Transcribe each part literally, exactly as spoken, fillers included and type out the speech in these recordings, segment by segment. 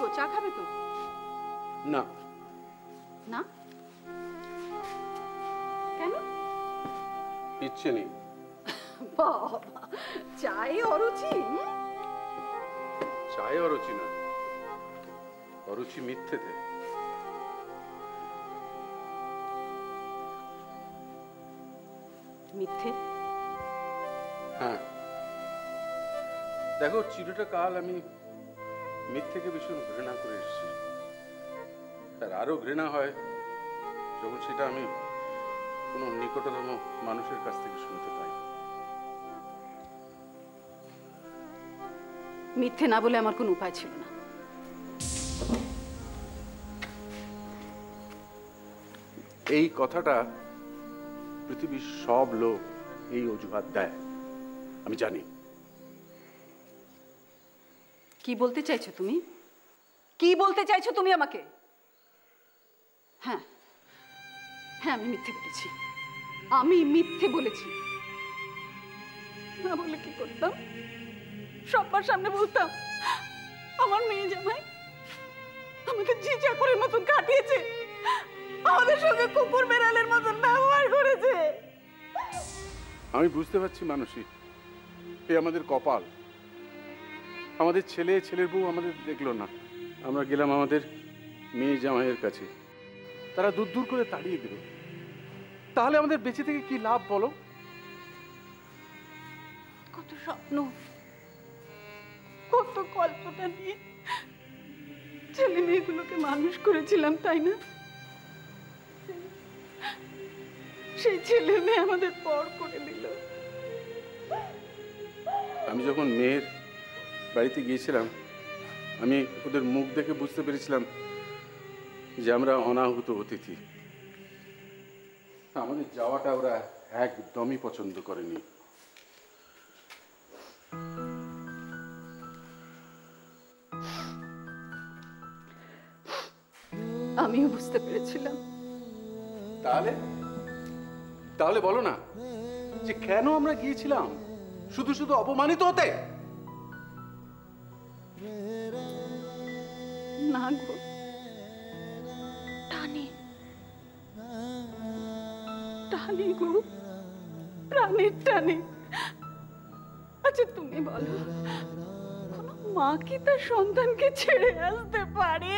हो चा खाबे तो ना ना কেন ইচ্ছে নেই বাবা চাই অরুচি চাই অরুচি না অরুচি মিথ্যে थे মিথ্যে হ্যাঁ দেখো চিরটা কাল আমি मिथ्ये के भीषण घृणा कर आो घृणा है जो से निकटतम मानुषर का सुनते पाई मिथ्ये ना बोले आमार कोनो उपाय छिलो ना এই কথাটা পৃথিবীর সব লোক এই অজুহাত দেয় আমি জানি কি বলতে চাইছো তুমি কি বলতে চাইছো তুমি আমাকে হ্যাঁ হ্যাঁ আমি মিথ্যে বলেছি আমি মিথ্যে বলেছি না বলে কি করতাম সবার সামনে বলতাম আমার মেয়ে জামাই আমাকে জিজা করে মতন কাটিয়েছে আমাদের সঙ্গে কুকুর বেড়ালের মতন ব্যবহার করেছে আমি বুঝতে পারছি মানসী এ আমাদের কপাল আমাদের ছেলে ছেলের বউ আমাদের দেখলো না আমরা গেলাম আমাদের মেয়ে জামাইয়ের কাছে তারা দূর দূর করে তাড়িয়ে দিল তাহলে আমাদের বেঁচে থেকে কি লাভ বলো কত স্বপ্ন কত কল্পনা নিয়ে ছেলে মেয়েগুলোকে মানুষ করেছিলাম তাই না সেই ছেলে মেয়ে আমাদের পর করে দিল আমি যখন মেয়ের বাড়িতে গিয়েছিলাম আমি ওদের মুখ দেখে বুঝতে পেরেছিলাম যে আমরা অনাহূত অতিথি আমাদের যাওয়াটা ওরা একদমই পছন্দ করেনি আমিও বুঝতে পেরেছিলাম তাহলে তাহলে বলো না যে কেন আমরা গিয়েছিলাম শুধু শুধু অপমানিত হতে না গো টানে টানে গো প্রাণের টানে আচ্ছা তুমি বলো কোনো মা কি তার সন্তানকে ছেড়ে আসতে পারে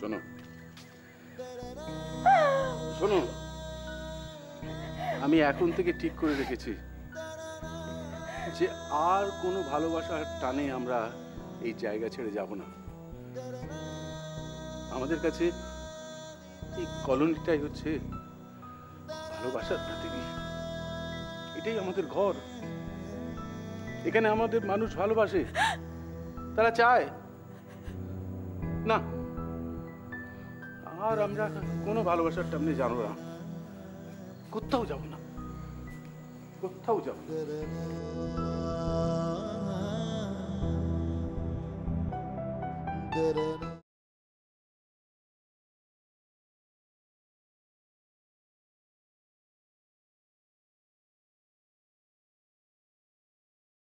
শোনো শোনো আমি এখন থেকে ঠিক করে রেখেছি যে আর কোনো ভালোবাসার টানে আমরা এই জায়গা ছেড়ে যাব না আমাদের কাছে এই কলোনিটাই হচ্ছে ভালোবাসার পৃথিবী এটাই আমাদের ঘর এখানে আমাদের মানুষ ভালোবাসে তারা চায় না আর আমরা কোনো ভালোবাসার টানে যাব না কোথাও যাব না কোথাও যাব না da da da